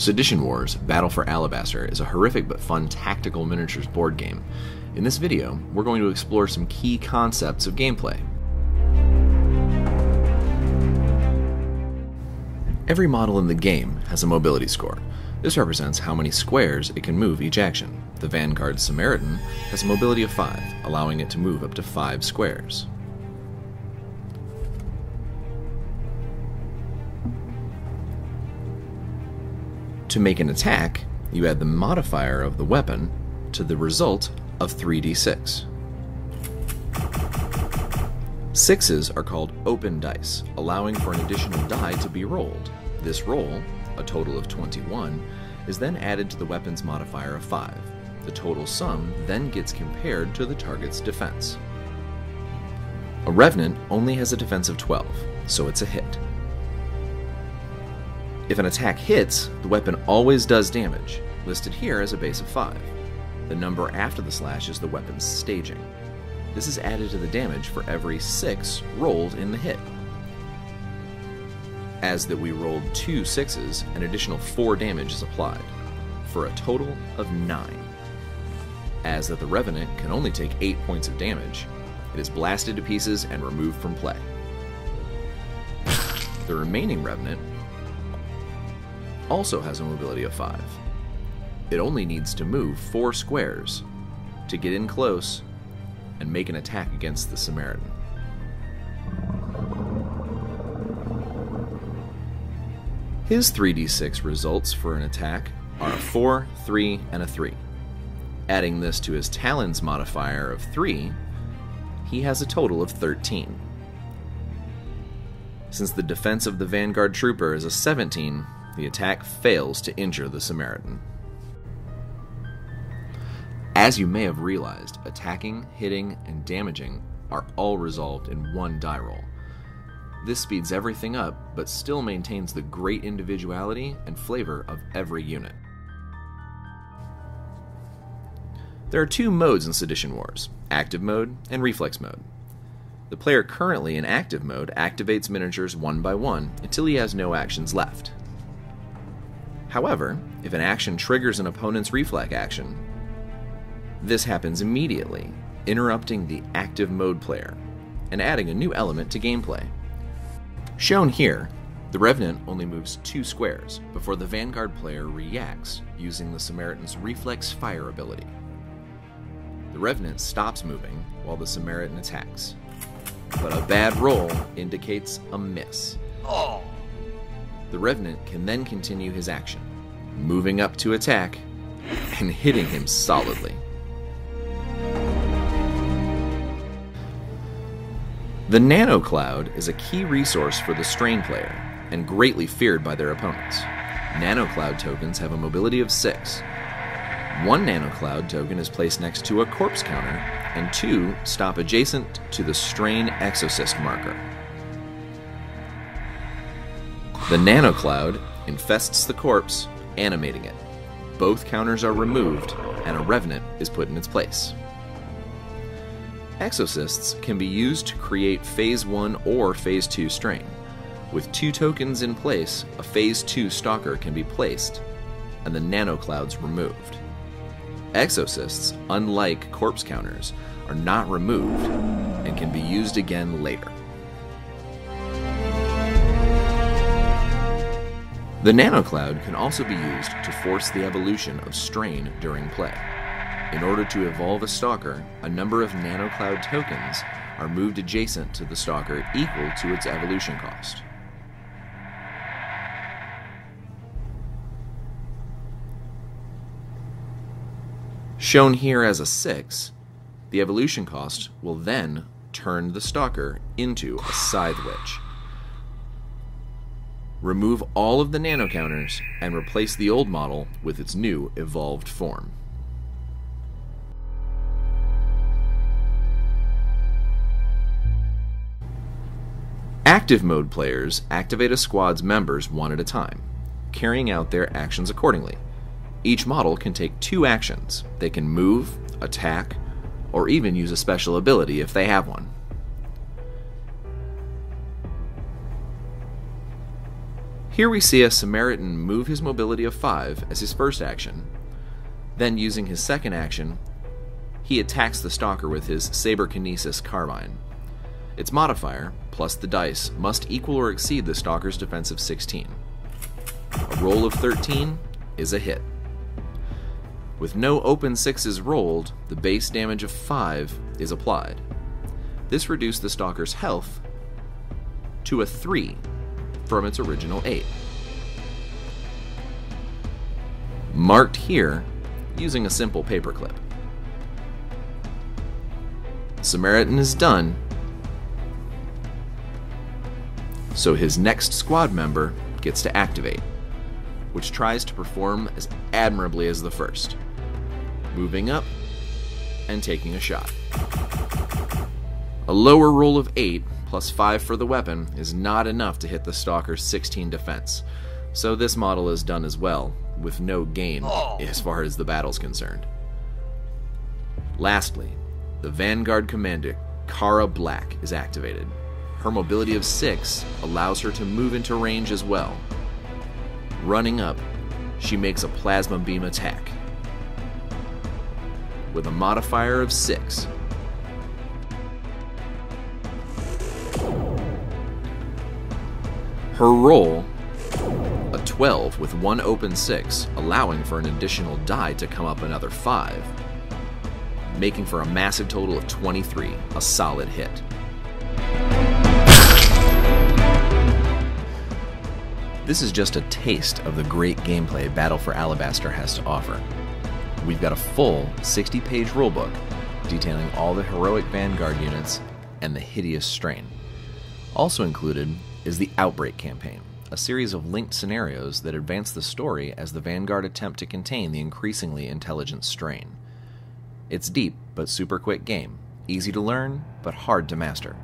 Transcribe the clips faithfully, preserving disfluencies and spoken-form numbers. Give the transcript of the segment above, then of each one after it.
Sedition Wars: Battle for Alabaster is a horrific but fun tactical miniatures board game. In this video, we're going to explore some key concepts of gameplay. Every model in the game has a mobility score. This represents how many squares it can move each action. The Vanguard Samaritan has a mobility of five, allowing it to move up to five squares. To make an attack, you add the modifier of the weapon to the result of three d six. Sixes are called open dice, allowing for an additional die to be rolled. This roll, a total of twenty-one, is then added to the weapon's modifier of five. The total sum then gets compared to the target's defense. A Revenant only has a defense of twelve, so it's a hit. If an attack hits, the weapon always does damage, listed here as a base of five. The number after the slash is the weapon's staging. This is added to the damage for every six rolled in the hit. As that we rolled two sixes, an additional four damage is applied, for a total of nine. As that the Revenant can only take eight points of damage, it is blasted to pieces and removed from play. The remaining Revenant also has a mobility of five. It only needs to move four squares to get in close and make an attack against the Samaritan. His three d six results for an attack are a four, three, and a three. Adding this to his Talon's modifier of three, he has a total of thirteen. Since the defense of the Vanguard Trooper is a seventeen, the attack fails to injure the Samaritan. As you may have realized, attacking, hitting, and damaging are all resolved in one die roll. This speeds everything up, but still maintains the great individuality and flavor of every unit. There are two modes in Sedition Wars, Active Mode and Reflex Mode. The player currently in Active Mode activates miniatures one by one until he has no actions left. However, if an action triggers an opponent's reflex action, this happens immediately, interrupting the active mode player and adding a new element to gameplay. Shown here, the Revenant only moves two squares before the Vanguard player reacts using the Samaritan's reflex fire ability. The Revenant stops moving while the Samaritan attacks, but a bad roll indicates a miss. Oh. The Revenant can then continue his action, moving up to attack and hitting him solidly. The Nanocloud is a key resource for the Strain player and greatly feared by their opponents. Nanocloud tokens have a mobility of six. One Nanocloud token is placed next to a corpse counter, and two stop adjacent to the Strain Exorcist marker. The Nanocloud infests the corpse, animating it. Both counters are removed, and a Revenant is put in its place. Exocysts can be used to create Phase one or Phase two strain. With two tokens in place, a Phase two Stalker can be placed, and the Nanoclouds removed. Exocysts, unlike corpse counters, are not removed and can be used again later. The Nanocloud can also be used to force the evolution of strain during play. In order to evolve a Stalker, a number of Nanocloud tokens are moved adjacent to the Stalker equal to its evolution cost. Shown here as a six, the evolution cost will then turn the Stalker into a Scythe Witch. Remove all of the nano counters and replace the old model with its new evolved form. Active mode players activate a squad's members one at a time, carrying out their actions accordingly. Each model can take two actions. They can move, attack, or even use a special ability if they have one. Here we see a Samaritan move his mobility of five as his first action. Then, using his second action, he attacks the Stalker with his Saber Kinesis Carmine. Its modifier, plus the dice, must equal or exceed the Stalker's defense of sixteen. A roll of thirteen is a hit. With no open sixes rolled, the base damage of five is applied. This reduced the Stalker's health to a three from its original eight. Marked here using a simple paperclip. Samaritan is done, so his next squad member gets to activate, which tries to perform as admirably as the first, moving up and taking a shot. A lower roll of eight plus five for the weapon is not enough to hit the Stalker's sixteen defense, so this model is done as well, with no gain as far as the battle's concerned. Lastly, the Vanguard Commander, Kara Black, is activated. Her mobility of six allows her to move into range as well. Running up, she makes a plasma beam attack with a modifier of six. Her roll, a twelve with one open six, allowing for an additional die to come up another five, making for a massive total of twenty-three, a solid hit. This is just a taste of the great gameplay Battle for Alabaster has to offer. We've got a full sixty-page rulebook detailing all the heroic Vanguard units and the hideous strain. Also included is the Outbreak campaign, a series of linked scenarios that advance the story as the Vanguard attempt to contain the increasingly intelligent strain. It's deep but super quick game, easy to learn but hard to master.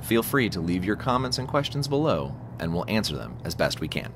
Feel free to leave your comments and questions below, and we'll answer them as best we can.